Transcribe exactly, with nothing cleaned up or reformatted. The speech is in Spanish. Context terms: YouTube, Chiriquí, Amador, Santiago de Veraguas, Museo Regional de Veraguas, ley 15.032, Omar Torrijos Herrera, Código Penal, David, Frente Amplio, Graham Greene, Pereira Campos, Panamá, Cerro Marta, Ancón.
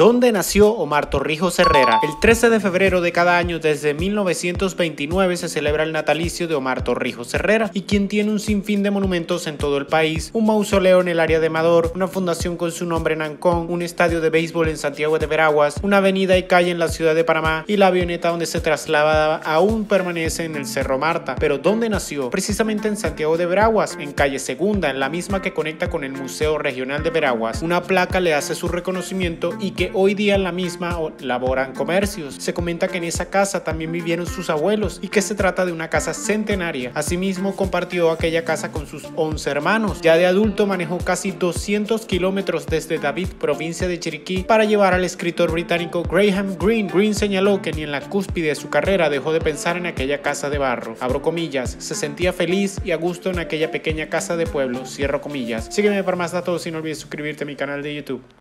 donde nació Omar Torrijos Herrera. El trece de febrero de cada año desde mil novecientos veintinueve se celebra el natalicio de Omar Torrijos Herrera, y quien tiene un sinfín de monumentos en todo el país: un mausoleo en el área de Amador, una fundación con su nombre en Ancón, un estadio de béisbol en Santiago de Veraguas, una avenida y calle en la ciudad de Panamá, y la avioneta donde se traslada aún permanece en el Cerro Marta. Pero ¿dónde nació? Precisamente en Santiago de Veraguas, en calle Segunda, en la misma que conecta con el Museo Regional de Veraguas. Una placa le hace su reconocimiento y que hoy día en la misma laboran comercios. Se comenta que en esa casa también vivieron sus abuelos y que se trata de una casa centenaria. Asimismo, compartió aquella casa con sus once hermanos. Ya de adulto manejó casi doscientos kilómetros desde David, provincia de Chiriquí, para llevar al escritor británico Graham Greene. Greene señaló que ni en la cúspide de su carrera dejó de pensar en aquella casa de barro. Abro comillas, se sentía feliz y a gusto en aquella pequeña casa de pueblo, cierro comillas. Sígueme para más datos y no olvides suscribirte a mi canal de YouTube.